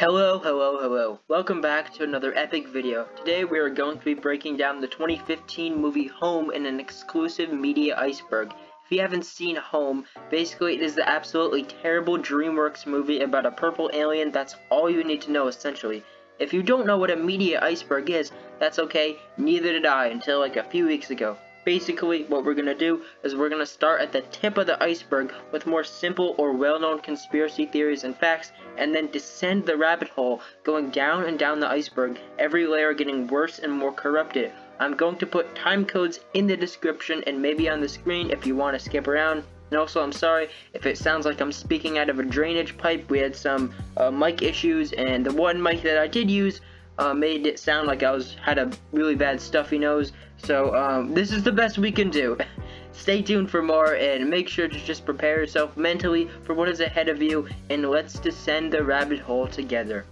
Hello. Welcome back to another epic video. Today we are going to be breaking down the 2015 movie Home in an exclusive media iceberg. If you haven't seen Home, basically it is the absolutely terrible DreamWorks movie about a purple alien. That's all you need to know essentially. If you don't know what a media iceberg is, that's okay, neither did I until like a few weeks ago. Basically, what we're gonna do is we're gonna start at the tip of the iceberg with more simple or well-known conspiracy theories and facts, and then descend the rabbit hole, going down and down the iceberg, every layer getting worse and more corrupted. I'm going to put time codes in the description and maybe on the screen if you want to skip around. And also, I'm sorry if it sounds like I'm speaking out of a drainage pipe. We had some mic issues, and the one mic that I did use made it sound like I had a really bad stuffy nose, so this is the best we can do. Stay tuned for more, and make sure to just prepare yourself mentally for what is ahead of you, and let's descend the rabbit hole together.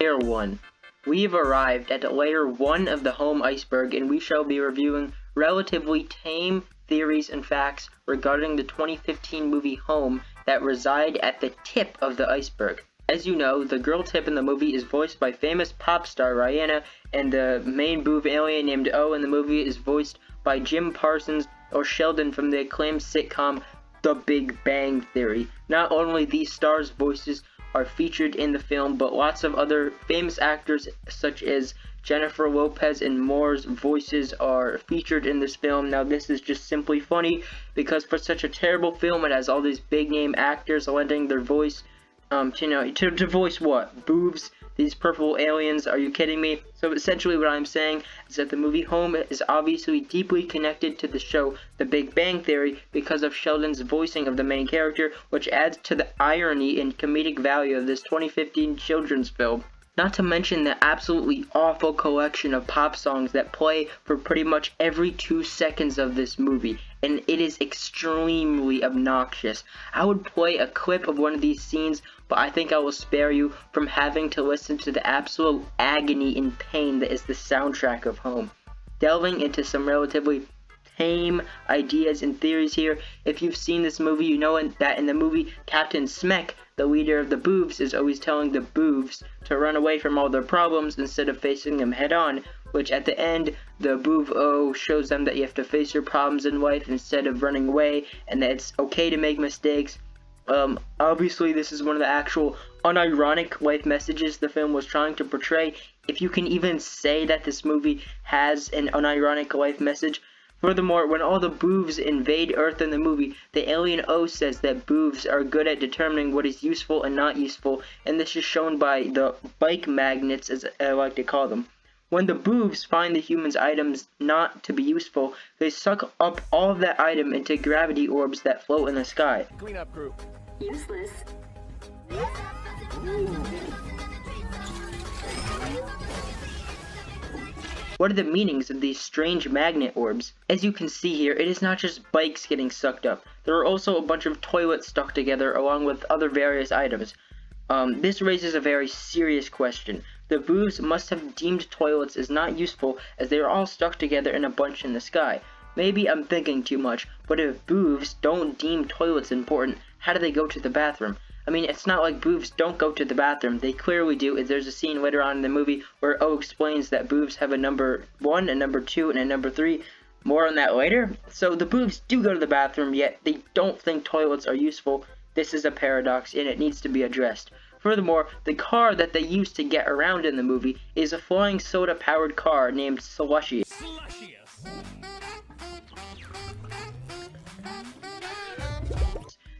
Layer 1. We've arrived at layer 1 of the Home iceberg, and we shall be reviewing relatively tame theories and facts regarding the 2015 movie Home that reside at the tip of the iceberg. As you know, the girl Tip in the movie is voiced by famous pop star Rihanna, and the main Boov alien named O in the movie is voiced by Jim Parsons or Sheldon from the acclaimed sitcom The Big Bang Theory. Not only these stars' voices are featured in the film, but lots of other famous actors such as Jennifer Lopez and more's voices are featured in this film. Now this is just simply funny because for such a terrible film, it has all these big name actors lending their voice to voice what? Boobs? These purple aliens? Are you kidding me? So essentially what I'm saying is that the movie Home is obviously deeply connected to the show The Big Bang Theory because of Sheldon's voicing of the main character, which adds to the irony and comedic value of this 2015 children's film. Not to mention the absolutely awful collection of pop songs that play for pretty much every 2 seconds of this movie, and it is extremely obnoxious. I would play a clip of one of these scenes, but I think I will spare you from having to listen to the absolute agony and pain that is the soundtrack of Home. Delving into some relatively tame ideas and theories here. If you've seen this movie, you know that in the movie, Captain Smek, the leader of the Boovs, is always telling the Boovs to run away from all their problems instead of facing them head on, which at the end, the Boov O shows them that you have to face your problems in life instead of running away, and that it's okay to make mistakes. Obviously this is one of the actual unironic life messages the film was trying to portray, if you can even say that this movie has an unironic life message. Furthermore, when all the Boovs invade Earth in the movie, the alien O says that Boovs are good at determining what is useful and not useful, and this is shown by the bike magnets, as I like to call them. When the Boovs find the humans' items not to be useful, they suck up all of that item into gravity orbs that float in the sky. Cleanup group. Useless. What are the meanings of these strange magnet orbs? As you can see here, it is not just bikes getting sucked up. There are also a bunch of toilets stuck together along with other various items. This raises a very serious question. The Boovs must have deemed toilets as not useful as they are all stuck together in a bunch in the sky. Maybe I'm thinking too much, but if Boovs don't deem toilets important, how do they go to the bathroom? I mean, it's not like Boovs don't go to the bathroom, they clearly do, as there's a scene later on in the movie where O explains that Boovs have a number 1, a number 2, and a number 3. More on that later. So the Boovs do go to the bathroom, yet they don't think toilets are useful. This is a paradox, and it needs to be addressed. Furthermore, the car that they use to get around in the movie is a flying soda-powered car named Slushy.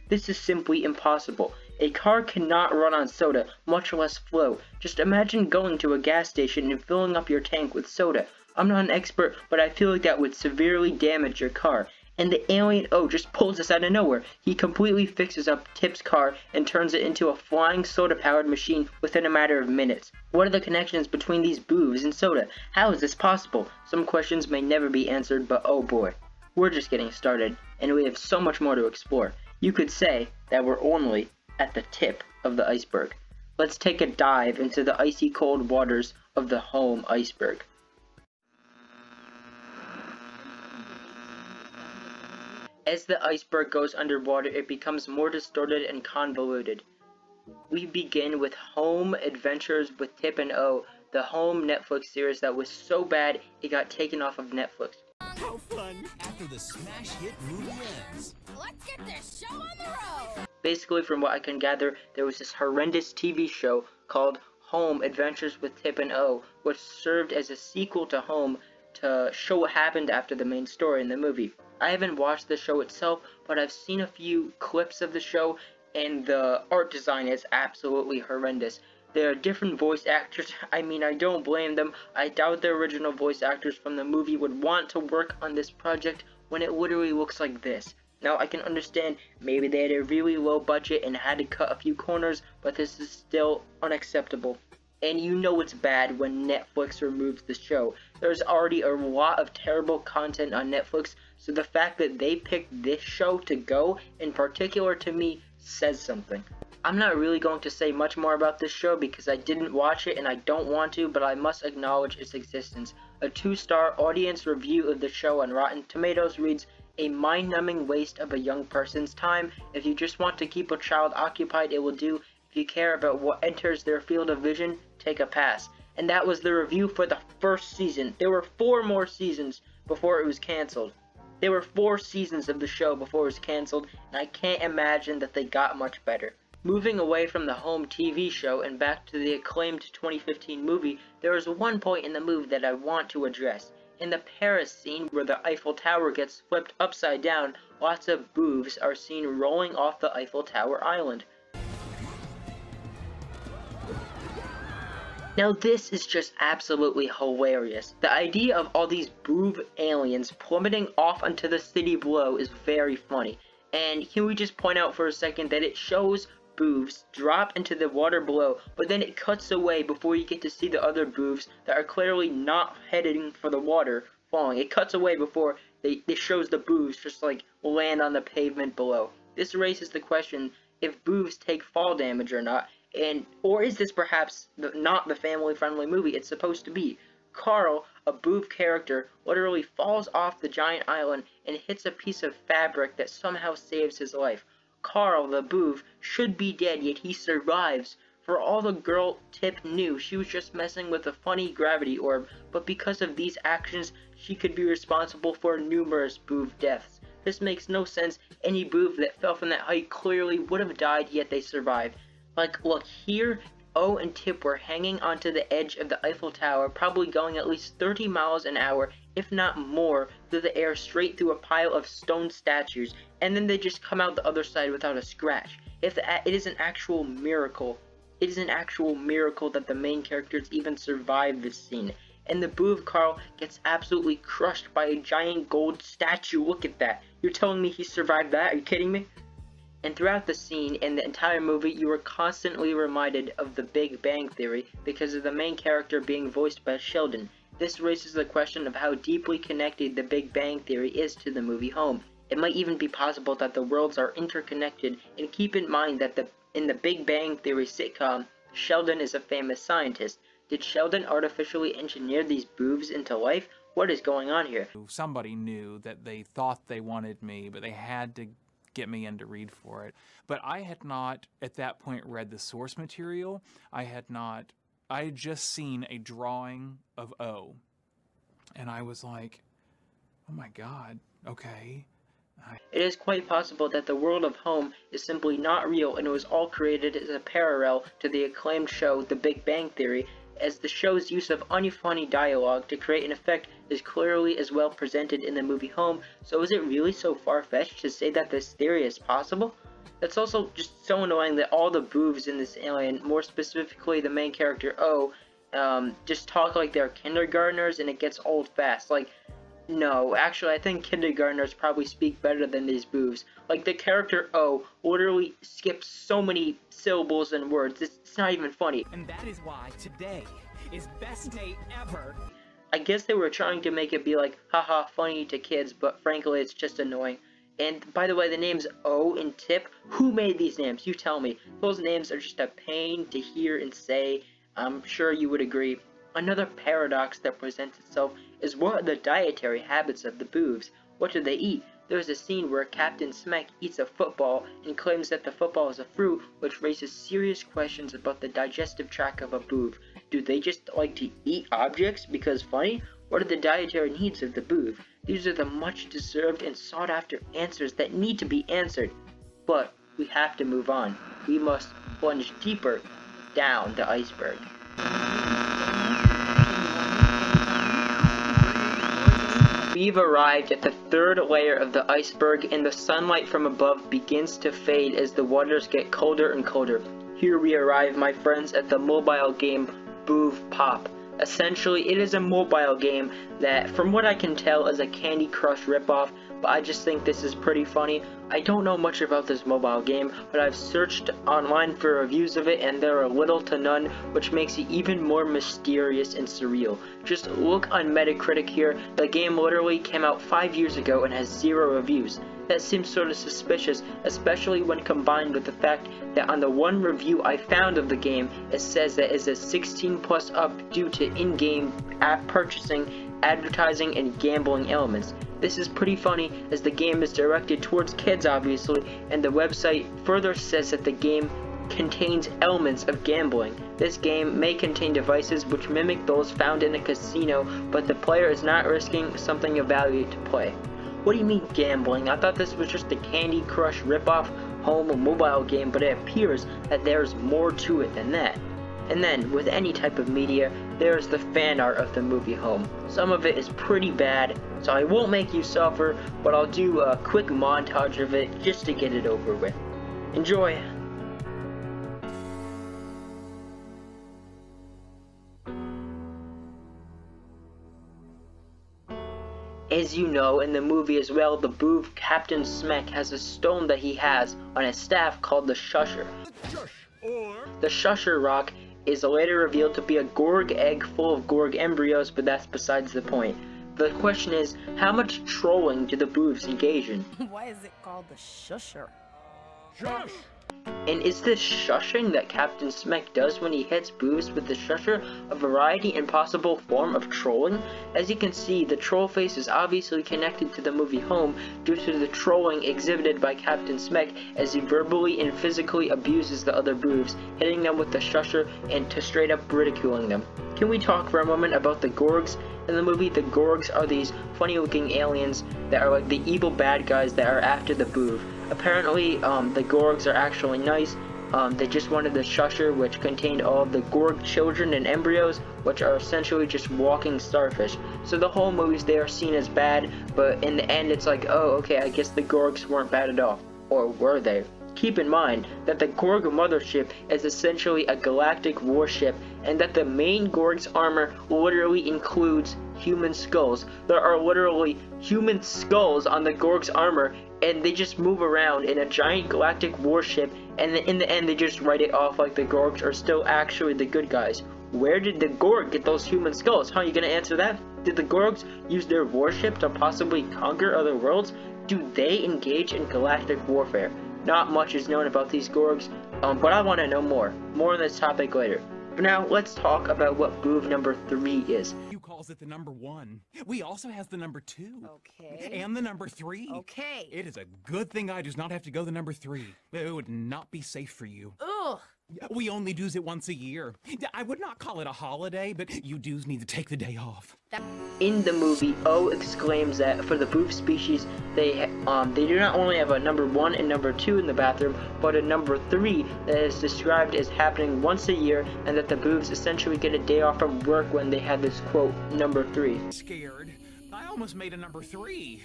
This is simply impossible. A car cannot run on soda, much less float. Just imagine going to a gas station and filling up your tank with soda. I'm not an expert, but I feel like that would severely damage your car. And the alien O just pulls us out of nowhere. He completely fixes up Tip's car and turns it into a flying soda-powered machine within a matter of minutes. What are the connections between these Boovs and soda? How is this possible? Some questions may never be answered, but oh boy. We're just getting started, and we have so much more to explore. You could say that we're only at the tip of the iceberg. Let's take a dive into the icy cold waters of the Home iceberg. As the iceberg goes underwater, it becomes more distorted and convoluted. We begin with Home Adventures with Tip and O, the Home Netflix series that was so bad it got taken off of Netflix. How fun! After the smash hit movie ends. Let's get this show on the road! Basically, from what I can gather, there was this horrendous TV show called Home Adventures with Tip and O, which served as a sequel to Home to show what happened after the main story in the movie. I haven't watched the show itself, but I've seen a few clips of the show, and the art design is absolutely horrendous. There are different voice actors. I mean, I don't blame them. I doubt the original voice actors from the movie would want to work on this project when it literally looks like this. Now, I can understand maybe they had a really low budget and had to cut a few corners, but this is still unacceptable. And you know it's bad when Netflix removes the show. There's already a lot of terrible content on Netflix, so the fact that they picked this show to go, in particular to me, says something. I'm not really going to say much more about this show because I didn't watch it and I don't want to, but I must acknowledge its existence. A 2-star audience review of the show on Rotten Tomatoes reads, "A mind-numbing waste of a young person's time. If you just want to keep a child occupied, it will do. If you care about what enters their field of vision, take a pass." And that was the review for the first season. There were 4 more seasons before it was cancelled. There were 4 seasons of the show before it was cancelled, and I can't imagine that they got much better. Moving away from the Home TV show and back to the acclaimed 2015 movie, there is one point in the movie that I want to address. In the Paris scene where the Eiffel Tower gets flipped upside down, lots of boofs are seen rolling off the Eiffel Tower island. Now this is just absolutely hilarious. The idea of all these boov aliens plummeting off onto the city below is very funny. And can we just point out for a second that it shows boofs drop into the water below, but then it cuts away before you get to see the other boofs that are clearly not heading for the water falling. It cuts away before it shows the boofs just like land on the pavement below. This raises the question if boofs take fall damage or not. Or is this perhaps not the family-friendly movie it's supposed to be? Carl, a boof character, literally falls off the giant island and hits a piece of fabric that somehow saves his life. Carl, the boof, should be dead, yet he survives. For all the girl Tip knew, she was just messing with a funny gravity orb, but because of these actions, she could be responsible for numerous boof deaths. This makes no sense. Any boof that fell from that height clearly would have died, yet they survived. Like, look, here, O and Tip were hanging onto the edge of the Eiffel Tower, probably going at least 30 miles an hour, if not more, through the air straight through a pile of stone statues, and then they just come out the other side without a scratch. It is an actual miracle. It is an actual miracle that the main characters even survive this scene. And the boof Carl gets absolutely crushed by a giant gold statue. Look at that. You're telling me he survived that? Are you kidding me? And throughout the scene and the entire movie, you were constantly reminded of The Big Bang Theory because of the main character being voiced by Sheldon. This raises the question of how deeply connected The Big Bang Theory is to the movie Home. It might even be possible that the worlds are interconnected, and keep in mind that in the Big Bang Theory sitcom, Sheldon is a famous scientist. Did Sheldon artificially engineer these boobs into life? What is going on here? Somebody knew that they thought they wanted me, but they had to get me in to read for it. But I had not, at that point, read the source material. I had just seen a drawing of O. And I was like, oh my god, okay. It is quite possible that the world of Home is simply not real and it was all created as a parallel to the acclaimed show The Big Bang Theory, as the show's use of unfunny dialogue to create an effect is clearly as well presented in the movie Home, so is it really so far-fetched to say that this theory is possible? That's also just so annoying that all the boobs in this alien, more specifically the main character O, just talk like they're kindergartners and it gets old fast. Like, no, actually I think kindergartners probably speak better than these boobs. Like, the character O literally skips so many syllables and words, it's not even funny. And that is why today is best day ever. I guess they were trying to make it be like, haha, funny to kids, but frankly, it's just annoying. And by the way, the names O and Tip, who made these names? You tell me. Those names are just a pain to hear and say. I'm sure you would agree. Another paradox that presents itself is what are the dietary habits of the boofs? What do they eat? There's a scene where Captain Smack eats a football and claims that the football is a fruit, which raises serious questions about the digestive tract of a boov. Do they just like to eat objects because funny? What are the dietary needs of the boov? These are the much deserved and sought after answers that need to be answered. But we have to move on. We must plunge deeper down the iceberg. We've arrived at the third layer of the iceberg, and the sunlight from above begins to fade as the waters get colder and colder. Here we arrive, my friends, at the mobile game Boov Pop. Essentially, it is a mobile game that, from what I can tell, is a Candy Crush ripoff, but I just think this is pretty funny. I don't know much about this mobile game, but I've searched online for reviews of it and there are little to none, which makes it even more mysterious and surreal. Just look on Metacritic here. The game literally came out 5 years ago and has 0 reviews. That seems sort of suspicious, especially when combined with the fact that on the one review I found of the game, it says that it's a 16+ up due to in-game app purchasing, advertising, and gambling elements. This is pretty funny as the game is directed towards kids obviously, and the website further says that the game contains elements of gambling. This game may contain devices which mimic those found in a casino, but the player is not risking something of value to play. What do you mean gambling? I thought this was just a Candy Crush ripoff home mobile game, but it appears that there's more to it than that. And then, with any type of media, there is the fan art of the movie Home. Some of it is pretty bad, so I won't make you suffer, but I'll do a quick montage of it just to get it over with. Enjoy! As you know, in the movie as well, the boov Captain Smack has a stone that he has on his staff called the Shusher. The Shusher rock is later revealed to be a Gorg egg full of Gorg embryos, but that's besides the point. The question is, how much trolling do the boovs engage in? Why is it called the Shusher? Shush! And is this shushing that Captain Smack does when he hits boovs with the Shusher a variety and possible form of trolling? As you can see, the troll face is obviously connected to the movie Home due to the trolling exhibited by Captain Smack as he verbally and physically abuses the other boovs, hitting them with the Shusher and to straight up ridiculing them. Can we talk for a moment about the Gorgs? In the movie, the Gorgs are these funny looking aliens that are like the evil bad guys that are after the boov. Apparently, the Gorgs are actually nice. They just wanted the Shusher, which contained all of the Gorg children and embryos, which are essentially just walking starfish. So the whole movies they are seen as bad, but in the end it's like, oh okay, I guess the Gorgs weren't bad at all. Or were they? Keep in mind that the Gorg mothership is essentially a galactic warship, and that the main Gorg's armor literally includes human skulls. There are literally human skulls on the Gorg's armor, and they just move around in a giant galactic warship, and in the end they just write it off like the Gorgs are still actually the good guys. Where did the Gorg get those human skulls? Huh, you gonna answer that? Did the Gorgs use their warship to possibly conquer other worlds? Do they engage in galactic warfare? Not much is known about these Gorgs, but I want to know more on this topic later. For now, let's talk about what boov number 3 is. You calls it the number 1. We also has the number 2. Okay. And the number 3. Okay. It is a good thing I does not have to go the number 3. It would not be safe for you. Ugh. We only does it once a year. I would not call it a holiday, but you do's need to take the day off. In the movie, O exclaims that for the boov species, they do not only have a number 1 and number 2 in the bathroom, but a number 3 that is described as happening once a year, and that the boovs essentially get a day off from work when they have this quote number 3. Scared. I almost made a number 3.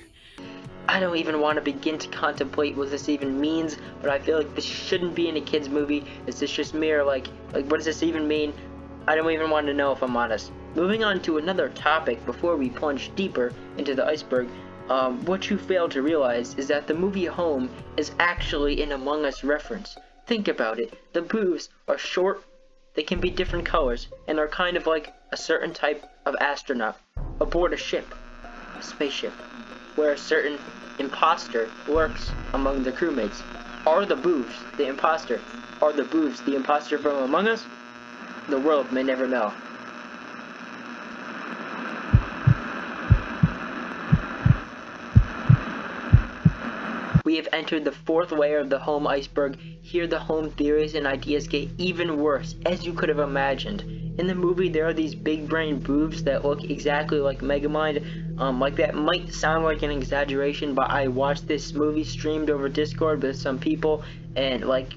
I don't even want to begin to contemplate what this even means, but I feel like this shouldn't be in a kid's movie. Is this just mere like what does this even mean? I don't even want to know if I'm honest. Moving on to another topic before we plunge deeper into the iceberg, what you fail to realize is that the movie Home is actually an Among Us reference. Think about it. The boovs are short, they can be different colors, and are kind of like a certain type of astronaut aboard a ship, a spaceship, where a certain imposter lurks among the crewmates. Are the boovs the imposter? Are the boovs the imposter from Among Us? The world may never know. We have entered the fourth layer of the home iceberg. Here the home theories and ideas get even worse, as you could have imagined. In the movie, there are these big brain boobs that look exactly like Megamind. Like, that might sound like an exaggeration, but I watched this movie streamed over Discord with some people, and like,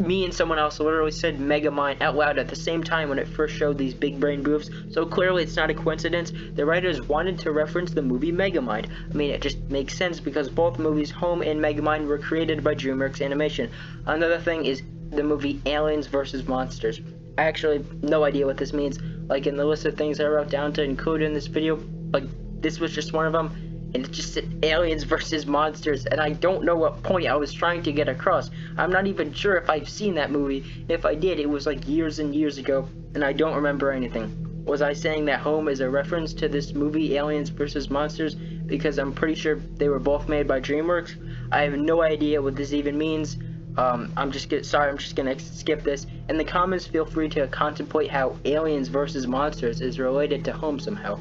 me and someone else literally said Megamind out loud at the same time when it first showed these big brain boobs, so clearly it's not a coincidence. The writers wanted to reference the movie Megamind. I mean, it just makes sense because both movies, Home and Megamind, were created by DreamWorks Animation. Another thing is the movie Aliens vs. Monsters. I actually have no idea what this means. Like, in the list of things I wrote down to include in this video, like, this was just one of them. And it just said Aliens vs. Monsters, and I don't know what point I was trying to get across. I'm not even sure if I've seen that movie. If I did, it was like years and years ago, and I don't remember anything. Was I saying that Home is a reference to this movie, Aliens vs. Monsters? Because I'm pretty sure they were both made by DreamWorks. I have no idea what this even means. I'm just gonna skip this. In the comments, feel free to contemplate how Aliens vs. Monsters is related to Home somehow.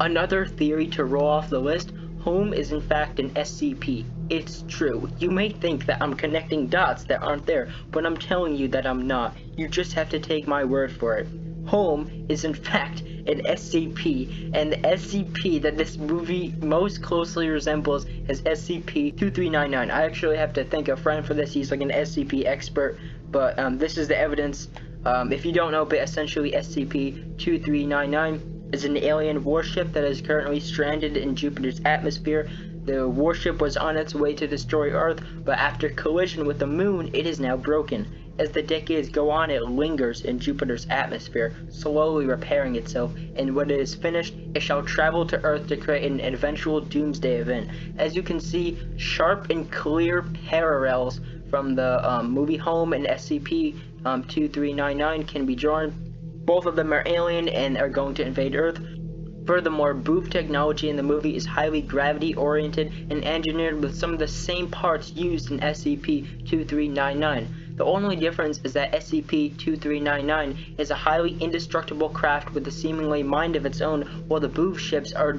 Another theory to roll off the list, Home is in fact an SCP. It's true. You may think that I'm connecting dots that aren't there, but I'm telling you that I'm not. You just have to take my word for it. Home is in fact an SCP, and the SCP that this movie most closely resembles is SCP-2399. I actually have to thank a friend for this. He's like an SCP expert, but this is the evidence. If you don't know, but essentially SCP-2399 is an alien warship that is currently stranded in Jupiter's atmosphere. The warship was on its way to destroy Earth, but after collision with the moon, it is now broken. As the decades go on, it lingers in Jupiter's atmosphere, slowly repairing itself, and when it is finished, it shall travel to Earth to create an eventual doomsday event. As you can see, sharp and clear parallels from the movie Home and SCP-2399 can be drawn. Both of them are alien and are going to invade Earth. Furthermore, Boov technology in the movie is highly gravity-oriented and engineered with some of the same parts used in SCP-2399. The only difference is that SCP-2399 is a highly indestructible craft with a seemingly mind of its own, while the Boov ships are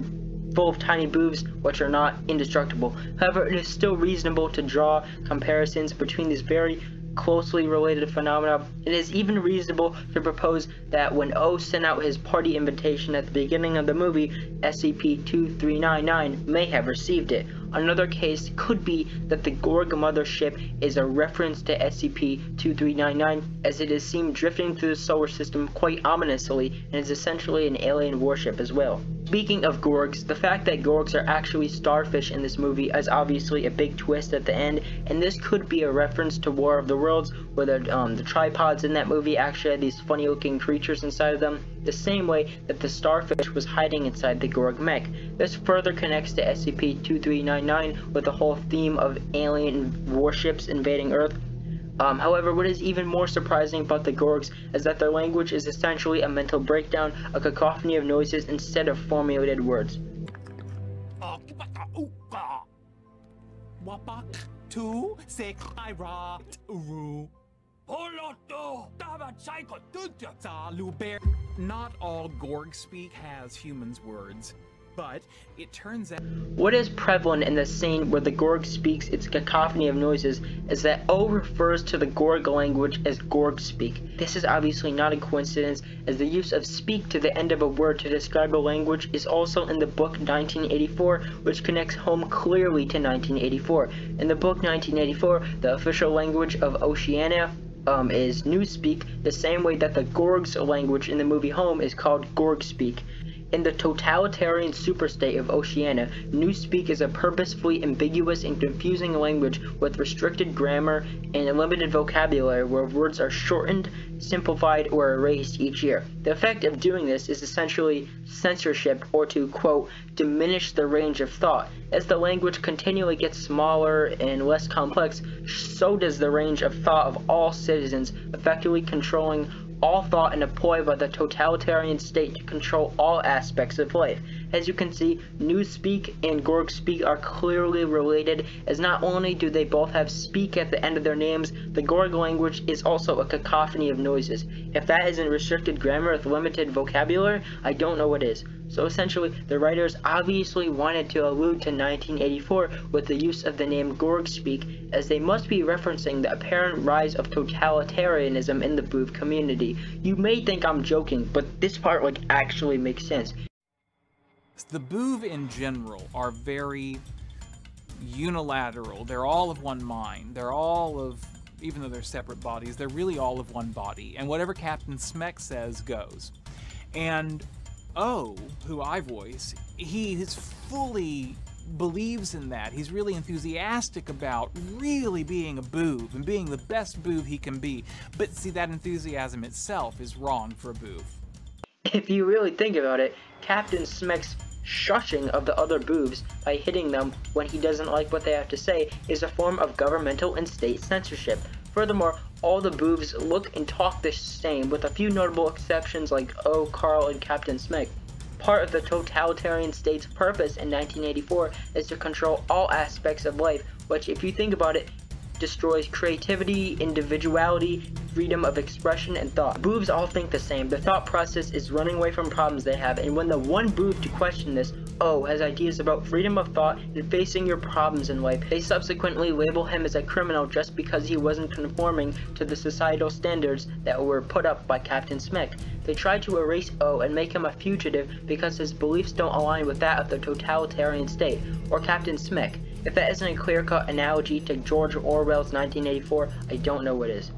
full of tiny boobs which are not indestructible. However, it is still reasonable to draw comparisons between these very closely related phenomena. It is even reasonable to propose that when O sent out his party invitation at the beginning of the movie, SCP-2399 may have received it. Another case could be that the Gorg mothership is a reference to SCP-2399, as it is seen drifting through the solar system quite ominously and is essentially an alien warship as well. Speaking of Gorgs, the fact that Gorgs are actually starfish in this movie is obviously a big twist at the end, and this could be a reference to War of the Worlds, where the tripods in that movie actually had these funny looking creatures inside of them, the same way that the starfish was hiding inside the Gorg mech. This further connects to SCP-2399 with the whole theme of alien warships invading Earth. However, what is even more surprising about the Gorgs is that their language is essentially a mental breakdown, a cacophony of noises instead of formulated words. Not all Gorgspeak has humans' words. But it turns out what is prevalent in the scene where the Gorg speaks its cacophony of noises is that O refers to the Gorg language as Gorgspeak. This is obviously not a coincidence, as the use of speak to the end of a word to describe a language is also in the book 1984, which connects Home clearly to 1984. In the book 1984, the official language of Oceania is Newspeak, the same way that the Gorg's language in the movie Home is called Gorgspeak. In the totalitarian superstate of Oceania, Newspeak is a purposefully ambiguous and confusing language with restricted grammar and a limited vocabulary where words are shortened, simplified, or erased each year. The effect of doing this is essentially censorship, or to, quote, diminish the range of thought. As the language continually gets smaller and less complex, so does the range of thought of all citizens, effectively controlling all thought in a ploy by the totalitarian state to control all aspects of life. As you can see, Newspeak and Gorgspeak are clearly related, as not only do they both have speak at the end of their names, the Gorg language is also a cacophony of noises. If that isn't restricted grammar with limited vocabulary, I don't know what is. So essentially, the writers obviously wanted to allude to 1984 with the use of the name Gorgspeak, as they must be referencing the apparent rise of totalitarianism in the Boov community. You may think I'm joking, but this part like actually makes sense. The Boov in general are very unilateral. They're all of one mind. They're all of, even though they're separate bodies, they're really all of one body. And whatever Captain Smek says goes. And O, who I voice, he is fully believes in that. He's really enthusiastic about really being a Boov and being the best Boov he can be. But see, that enthusiasm itself is wrong for a Boov. If you really think about it, Captain Smek's shushing of the other Boovs by hitting them when he doesn't like what they have to say is a form of governmental and state censorship. Furthermore, all the Boovs look and talk the same, with a few notable exceptions like O, Carl, and Captain Smek. Part of the totalitarian state's purpose in 1984 is to control all aspects of life, which, if you think about it, destroys creativity, individuality, freedom of expression, and thought. The Boovs all think the same. Their thought process is running away from problems they have, and when the one Boov to question this, O, has ideas about freedom of thought and facing your problems in life, they subsequently label him as a criminal just because he wasn't conforming to the societal standards that were put up by Captain Smek. They try to erase O and make him a fugitive because his beliefs don't align with that of the totalitarian state, or Captain Smek. If that isn't a clear-cut analogy to George Orwell's 1984, I don't know what is.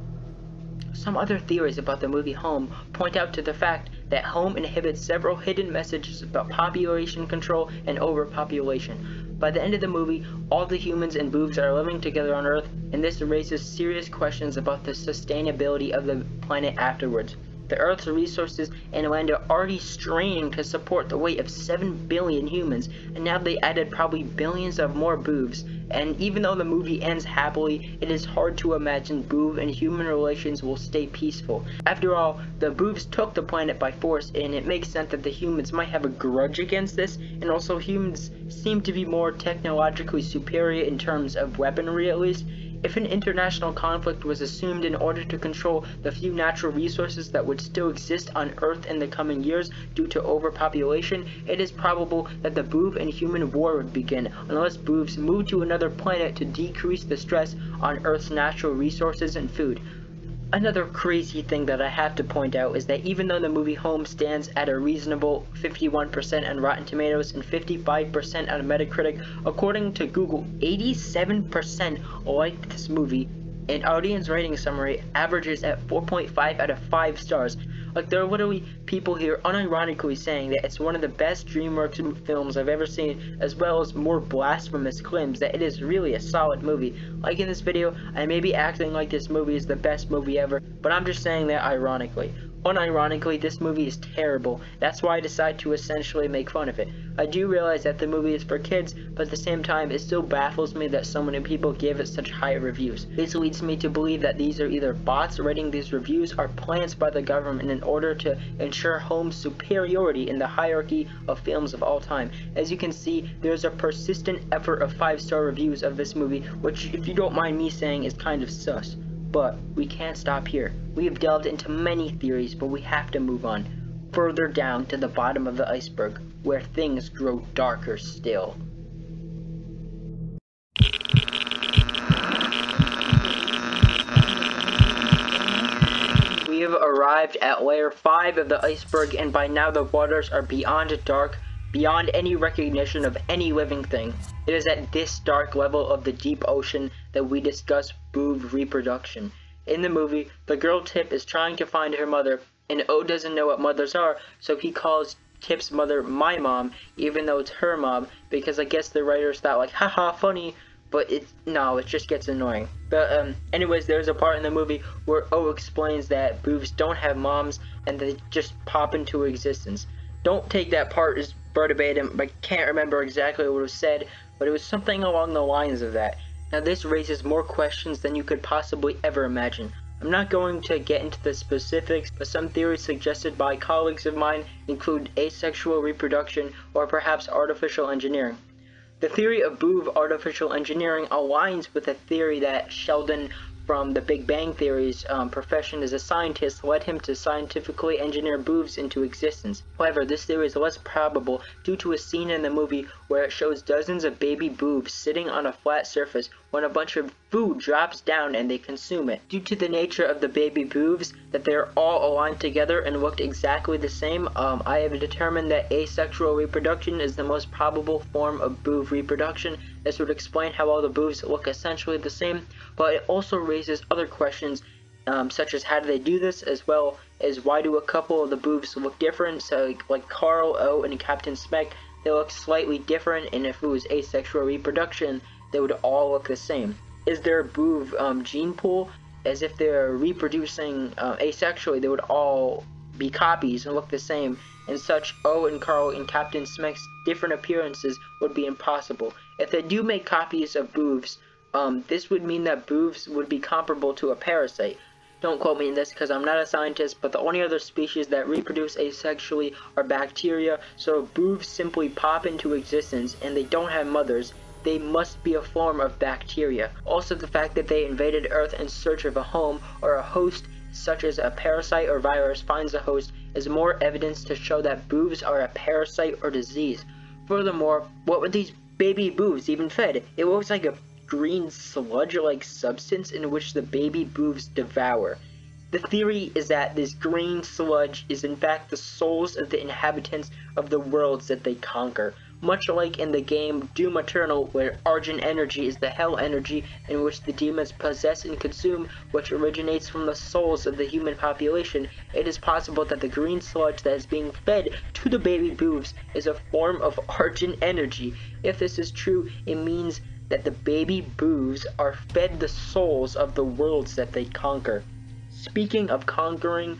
Some other theories about the movie Home point out to the fact that Home inhibits several hidden messages about population control and overpopulation. By the end of the movie, all the humans and Boovs are living together on Earth, and this raises serious questions about the sustainability of the planet afterwards. The Earth's resources and land are already straining to support the weight of 7 billion humans, and now they added probably billions of more Boovs. And even though the movie ends happily, it is hard to imagine Boov and human relations will stay peaceful. After all, the Boovs took the planet by force, and it makes sense that the humans might have a grudge against this, and also humans seem to be more technologically superior in terms of weaponry at least. If an international conflict was assumed in order to control the few natural resources that would still exist on Earth in the coming years due to overpopulation, it is probable that the Boov and human war would begin, unless Boovs move to another planet to decrease the stress on Earth's natural resources and food. Another crazy thing that I have to point out is that even though the movie Home stands at a reasonable 51% on Rotten Tomatoes and 55% on Metacritic, according to Google, 87% liked this movie, and audience rating summary averages at 4.5 out of 5 stars. Like, there are literally people here unironically saying that it's one of the best DreamWorks films I've ever seen, as well as more blasphemous claims that it is really a solid movie. Like, in this video, I may be acting like this movie is the best movie ever, but I'm just saying that ironically. Unironically, this movie is terrible. That's why I decide to essentially make fun of it. I do realize that the movie is for kids, but at the same time, it still baffles me that so many people give it such high reviews. This leads me to believe that these are either bots rating these reviews or plans by the government in order to ensure Home's superiority in the hierarchy of films of all time. As you can see, there's a persistent effort of 5-star reviews of this movie, which, if you don't mind me saying, is kind of sus. But we can't stop here. We have delved into many theories, but we have to move on further down to the bottom of the iceberg, where things grow darker still. We have arrived at layer 5 of the iceberg, and by now the waters are beyond dark, beyond any recognition of any living thing. It is at this dark level of the deep ocean that we discuss Boov reproduction. In the movie, the girl Tip is trying to find her mother, and O doesn't know what mothers are, so he calls Tip's mother my mom, even though it's her mom, because I guess the writers thought like, haha, funny, but it just gets annoying. But anyways, there's a part in the movie where O explains that Boovs don't have moms, and they just pop into existence. Don't take that part as verbatim, I can't remember exactly what was said, but it was something along the lines of that. Now this raises more questions than you could possibly ever imagine. I'm not going to get into the specifics, but some theories suggested by colleagues of mine include asexual reproduction or perhaps artificial engineering. The theory of Boov artificial engineering aligns with a theory that Sheldon from The Big Bang Theory's profession as a scientist led him to scientifically engineer Boovs into existence. However, this theory is less probable due to a scene in the movie where it shows dozens of baby Boovs sitting on a flat surface when a bunch of food drops down and they consume it. Due to the nature of the baby Boovs, that they are all aligned together and looked exactly the same, I have determined that asexual reproduction is the most probable form of Boov reproduction. This would explain how all the Boovs look essentially the same, but it also raises other questions such as how do they do this, as well as why do a couple of the Boovs look different, so like Carl O and Captain Smek, they look slightly different, and if it was asexual reproduction, they would all look the same. Is there a Boov gene pool? As if they're reproducing asexually, they would all be copies and look the same, and such O and Carl and Captain Smek's different appearances would be impossible. If they do make copies of Boovs, this would mean that Boovs would be comparable to a parasite. Don't quote me on this because I'm not a scientist, but the only other species that reproduce asexually are bacteria, so Boovs simply pop into existence and they don't have mothers. They must be a form of bacteria. Also, the fact that they invaded Earth in search of a home or a host, such as a parasite or virus finds a host, is more evidence to show that Boovs are a parasite or disease. Furthermore, what were these baby Boovs even fed? It looks like a green sludge-like substance in which the baby Boovs devour. The theory is that this green sludge is in fact the souls of the inhabitants of the worlds that they conquer. Much like in the game Doom Eternal, where Argent energy is the hell energy in which the demons possess and consume, which originates from the souls of the human population, it is possible that the green sludge that is being fed to the baby Boovs is a form of Argent energy. If this is true, it means that the baby Boovs are fed the souls of the worlds that they conquer. Speaking of conquering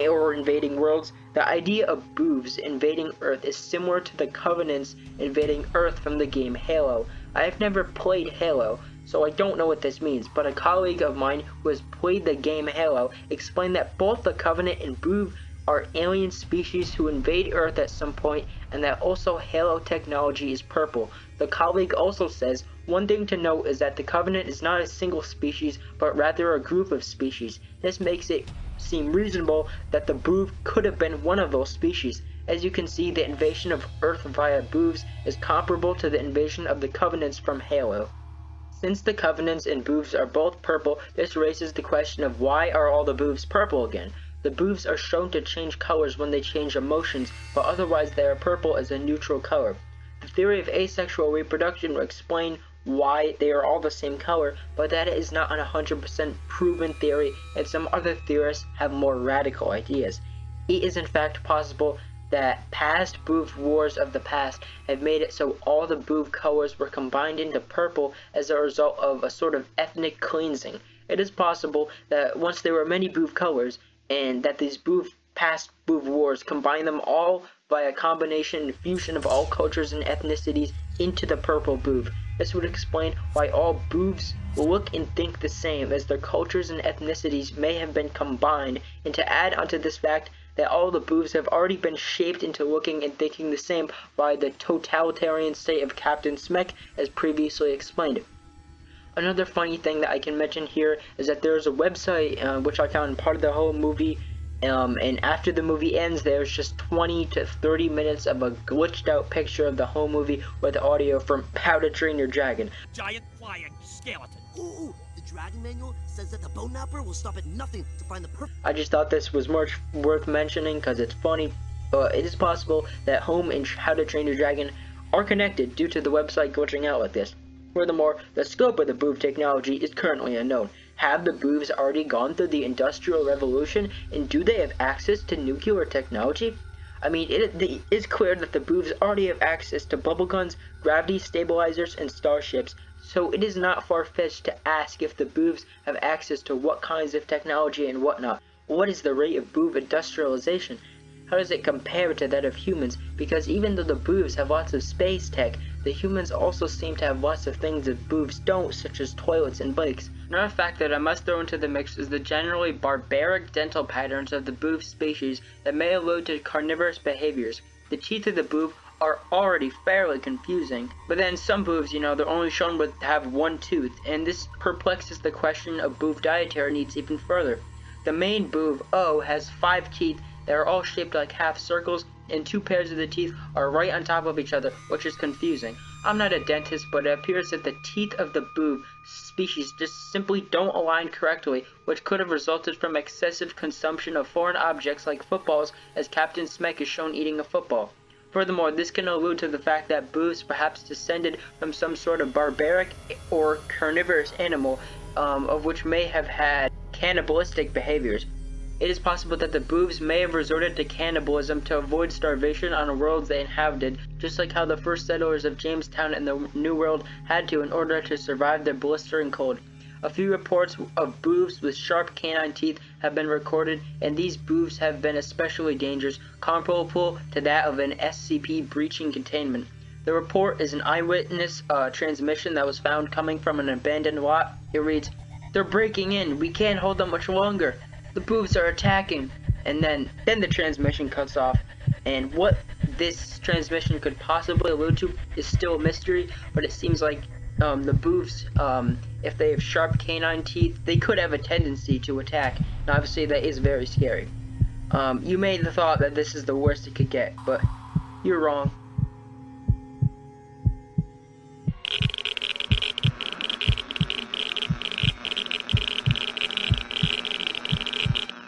or invading worlds, the idea of Boovs invading Earth is similar to the Covenants invading Earth from the game Halo. I have never played Halo, so I don't know what this means, but a colleague of mine who has played the game Halo explained that both the Covenant and Boov are alien species who invade Earth at some point, and that also Halo technology is purple. The colleague also says, one thing to note is that the Covenant is not a single species, but rather a group of species. This makes it seem reasonable that the Boov could have been one of those species. As you can see, the invasion of Earth via Boovs is comparable to the invasion of the Covenants from Halo. Since the Covenants and Boovs are both purple, this raises the question of why are all the Boovs purple again? The Boovs are shown to change colors when they change emotions, but otherwise they are purple as a neutral color. The theory of asexual reproduction will explain why they are all the same color, but that is not an 100% proven theory, and some other theorists have more radical ideas. It is in fact possible that past Boov wars of the past have made it so all the Boov colors were combined into purple as a result of a sort of ethnic cleansing. It is possible that once there were many Boov colors, and that these past Boov wars combined them all by a combination and fusion of all cultures and ethnicities into the purple Boov. This would explain why all Boovs look and think the same, as their cultures and ethnicities may have been combined, and to add onto this fact that all the Boovs have already been shaped into looking and thinking the same by the totalitarian state of Captain Smek, as previously explained. Another funny thing that I can mention here is that there is a website which I found part of the whole movie, and after the movie ends, there's just 20 to 30 minutes of a glitched out picture of the whole movie with audio from How to Train Your Dragon. Giant flying skeleton. Ooh, the Dragon Manual says that the bone napper will stop at nothing to find the perfect. I just thought this was much worth mentioning because it's funny. It is possible that Home and How to Train Your Dragon are connected due to the website glitching out like this. Furthermore, the scope of the Boov technology is currently unknown. Have the Boovs already gone through the Industrial Revolution, and do they have access to nuclear technology? I mean, it is clear that the Boovs already have access to bubble guns, gravity stabilizers, and starships, so it is not far-fetched to ask if the Boovs have access to what kinds of technology and whatnot. What is the rate of Boov industrialization? How does it compare to that of humans? Because even though the Boovs have lots of space tech, the humans also seem to have lots of things that Boovs don't, such as toilets and bikes. Another fact that I must throw into the mix is the generally barbaric dental patterns of the Boov species that may allude to carnivorous behaviors. The teeth of the Boov are already fairly confusing, but then some boofs, you know, they're only shown with have one tooth, and this perplexes the question of boof dietary needs even further. The main boof, O, has 5 teeth that are all shaped like half circles, and 2 pairs of the teeth are right on top of each other, which is confusing. I'm not a dentist, but it appears that the teeth of the boob species just simply don't align correctly, which could have resulted from excessive consumption of foreign objects like footballs, as Captain Smek is shown eating a football. Furthermore, this can allude to the fact that boofs perhaps descended from some sort of barbaric or carnivorous animal, of which may have had cannibalistic behaviors. It is possible that the boofs may have resorted to cannibalism to avoid starvation on worlds they inhabited, just like how the first settlers of Jamestown and the New World had to in order to survive their blistering cold. A few reports of boofs with sharp canine teeth have been recorded, and these boofs have been especially dangerous, comparable to that of an SCP breaching containment. The report is an eyewitness transmission that was found coming from an abandoned lot. It reads, "They're breaking in. We can't hold them much longer. The boofs are attacking," and then the transmission cuts off. And what this transmission could possibly allude to is still a mystery, but it seems like the boofs, if they have sharp canine teeth, they could have a tendency to attack. And obviously that is very scary. You may have thought that this is the worst it could get, but you're wrong.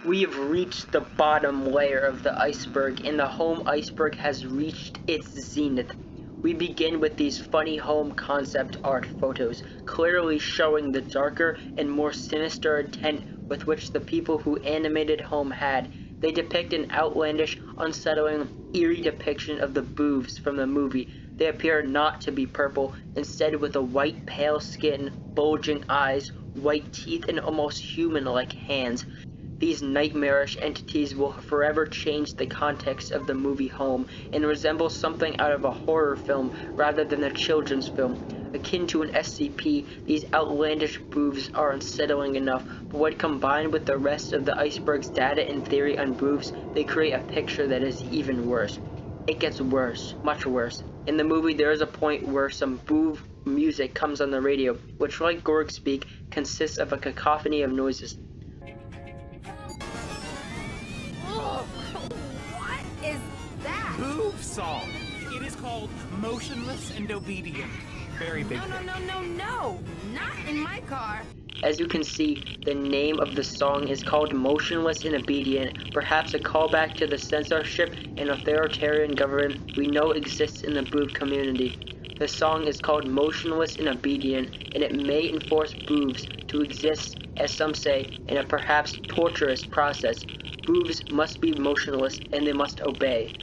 We have reached the bottom layer of the iceberg, and the home iceberg has reached its zenith. We begin with these funny home concept art photos, clearly showing the darker and more sinister intent with which the people who animated home had. They depict an outlandish, unsettling, eerie depiction of the boofs from the movie. They appear not to be purple, instead with a white pale skin, bulging eyes, white teeth, and almost human-like hands. These nightmarish entities will forever change the context of the movie Home and resemble something out of a horror film rather than a children's film. Akin to an SCP, these outlandish boofs are unsettling enough, but when combined with the rest of the iceberg's data and theory on boofs, they create a picture that is even worse. It gets worse, much worse. In the movie, there is a point where some boov music comes on the radio, which, like Gorgspeak, consists of a cacophony of noises. Song. It is called Motionless and Obedient. Very big. No, not in my car. As you can see, the name of the song is called Motionless and Obedient, perhaps a callback to the censorship and authoritarian government we know exists in the boov community. The song is called Motionless and Obedient, and it may enforce boofs to exist, as some say, in a perhaps torturous process. Boofs must be motionless and they must obey.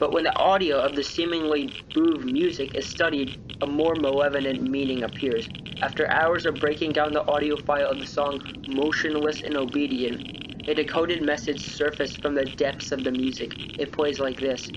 But when the audio of the seemingly boov music is studied, a more malevolent meaning appears. After hours of breaking down the audio file of the song Motionless and Obedient, a decoded message surfaced from the depths of the music. It plays like this.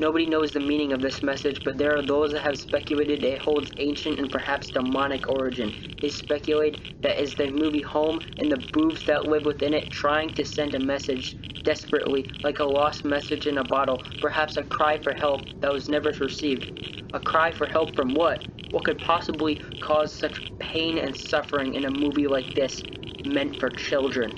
Nobody knows the meaning of this message, but there are those that have speculated it holds ancient and perhaps demonic origin. They speculate that is the movie Home and the boofs that live within it trying to send a message desperately, like a lost message in a bottle, perhaps a cry for help that was never received. A cry for help from what? What could possibly cause such pain and suffering in a movie like this, meant for children?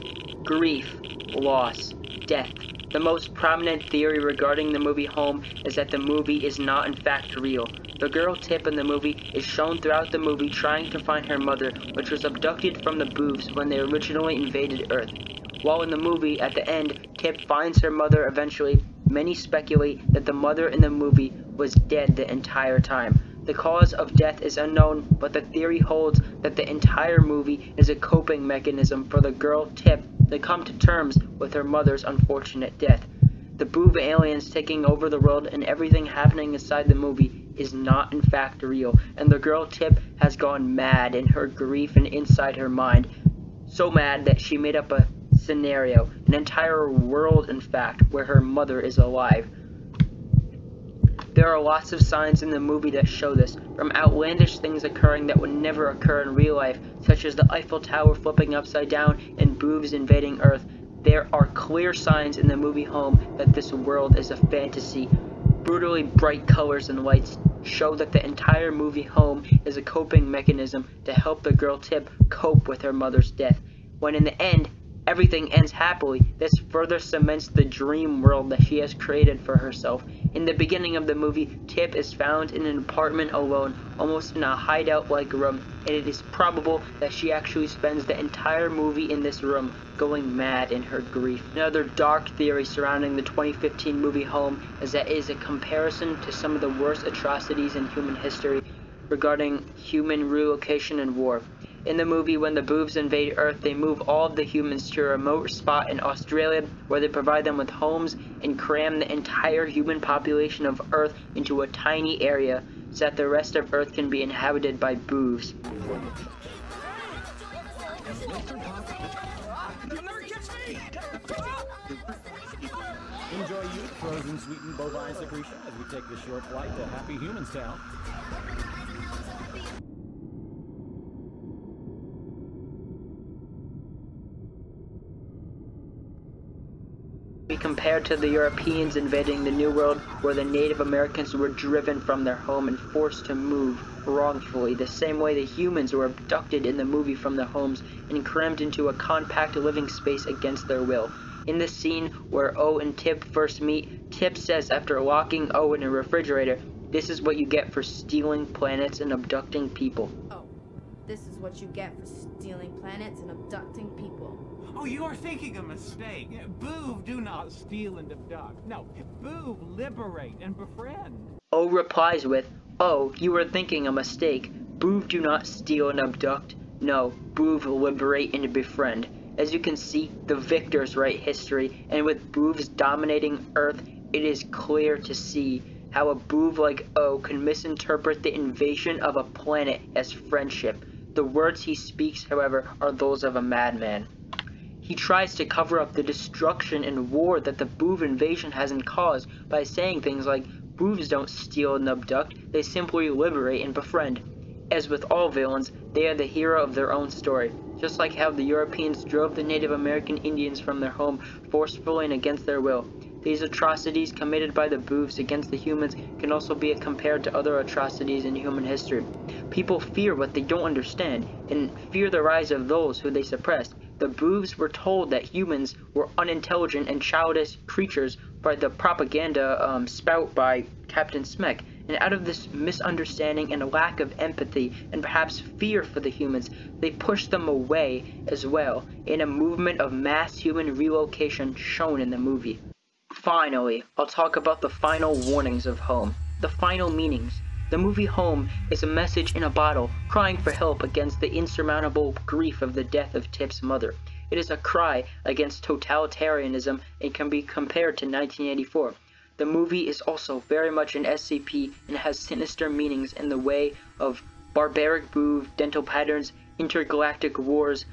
Grief, loss, death. The most prominent theory regarding the movie Home is that the movie is not in fact real. The girl Tip in the movie is shown throughout the movie trying to find her mother, which was abducted from the boofs when they originally invaded Earth. While in the movie, at the end, Tip finds her mother eventually, many speculate that the mother in the movie was dead the entire time. The cause of death is unknown, but the theory holds that the entire movie is a coping mechanism for the girl Tip to come to terms with her mother's unfortunate death. The boov aliens taking over the world and everything happening inside the movie is not in fact real, and the girl Tip has gone mad in her grief and inside her mind, so mad that she made up a scenario, an entire world in fact, where her mother is alive. There are lots of signs in the movie that show this, from outlandish things occurring that would never occur in real life, such as the Eiffel Tower flipping upside down and boobs invading Earth. There are clear signs in the movie Home that this world is a fantasy. Brutally bright colors and lights show that the entire movie Home is a coping mechanism to help the girl Tip cope with her mother's death. When in the end, everything ends happily, this further cements the dream world that she has created for herself. In the beginning of the movie, Tip is found in an apartment alone, almost in a hideout-like room, and it is probable that she actually spends the entire movie in this room, going mad in her grief. Another dark theory surrounding the 2015 movie Home is that it is a comparison to some of the worst atrocities in human history regarding human relocation and war. In the movie, when the boobs invade Earth, they move all of the humans to a remote spot in Australia where they provide them with homes and cram the entire human population of Earth into a tiny area so that the rest of Earth can be inhabited by boobs. Enjoy your frozen sweetened bovine secretion as we take this short flight to Happy Humans Town. Compared to the Europeans invading the New World, where the Native Americans were driven from their home and forced to move wrongfully, the same way the humans were abducted in the movie from their homes and crammed into a compact living space against their will. In the scene where O and Tip first meet, Tip says after locking O in a refrigerator, "This is what you get for stealing planets and abducting people." Oh, this is what you get for stealing planets and abducting people. Oh, you are thinking a mistake. Boov do not steal and abduct. No, Boov liberate and befriend. O replies with, "Oh, you are thinking a mistake. Boov do not steal and abduct. No, Boov liberate and befriend." As you can see, the victors write history, and with Boovs dominating Earth, it is clear to see how a Boov like O can misinterpret the invasion of a planet as friendship. The words he speaks, however, are those of a madman. He tries to cover up the destruction and war that the Boov invasion hasn't caused by saying things like, "Boovs don't steal and abduct, they simply liberate and befriend." As with all villains, they are the hero of their own story, just like how the Europeans drove the Native American Indians from their home forcefully and against their will. These atrocities committed by the Boovs against the humans can also be compared to other atrocities in human history. People fear what they don't understand, and fear the rise of those who they suppressed. The Boovs were told that humans were unintelligent and childish creatures by the propaganda spout by Captain Smek, and out of this misunderstanding and lack of empathy and perhaps fear for the humans, they pushed them away as well in a movement of mass human relocation shown in the movie. Finally, I'll talk about the final warnings of Home, the final meanings. The movie Home is a message in a bottle, crying for help against the insurmountable grief of the death of Tip's mother. It is a cry against totalitarianism and can be compared to 1984. The movie is also very much an SCP and has sinister meanings in the way of barbaric boov, dental patterns, intergalactic wars,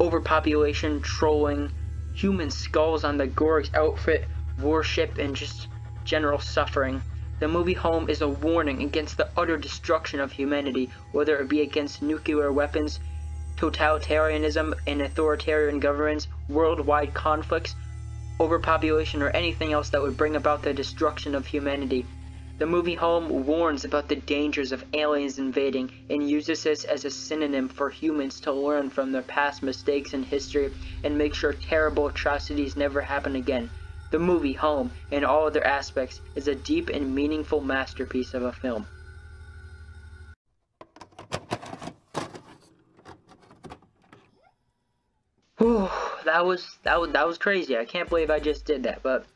overpopulation, trolling, human skulls on the Gorgs outfit, warship, and just general suffering. The movie Home is a warning against the utter destruction of humanity, whether it be against nuclear weapons, totalitarianism and authoritarian governments, worldwide conflicts, overpopulation, or anything else that would bring about the destruction of humanity. The movie Home warns about the dangers of aliens invading and uses this as a synonym for humans to learn from their past mistakes in history and make sure terrible atrocities never happen again. The movie Home, in all other aspects, is a deep and meaningful masterpiece of a film. Whew, that was crazy. I can't believe I just did that, but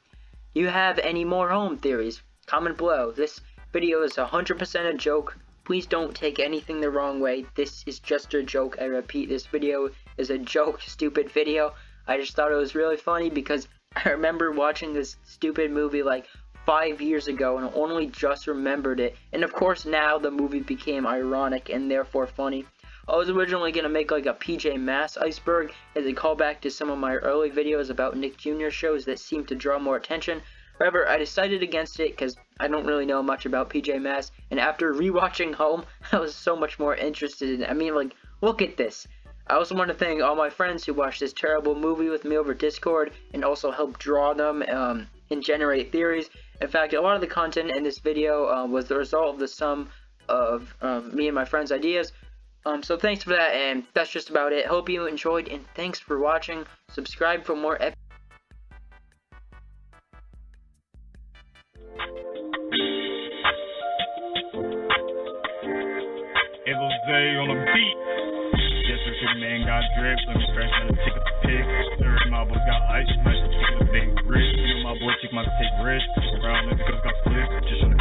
you have any more Home theories, comment below. This video is 100% a joke. Please don't take anything the wrong way. This is just a joke. I repeat, this video is a joke, stupid video. I just thought it was really funny because I remember watching this stupid movie like 5 years ago and only just remembered it, and of course now the movie became ironic and therefore funny. I was originally going to make like a PJ Masks iceberg as a callback to some of my early videos about Nick Jr. shows that seemed to draw more attention. However, I decided against it because I don't really know much about PJ Masks, and after rewatching Home, I was so much more interested in it. I mean, like, look at this. I also want to thank all my friends who watched this terrible movie with me over Discord and also helped draw them and generate theories. In fact, a lot of the content in this video was the result of the sum of me and my friends' ideas. So thanks for that, and that's just about it. Hope you enjoyed, and thanks for watching. Subscribe for more episodes. On a beat, yes, the chicken man got dripped. Let me crash on the chicken pick. Third, my boy got ice, my chicken big wrist. You know, my boy chick my take wrist. Around niggas got flipped. Just on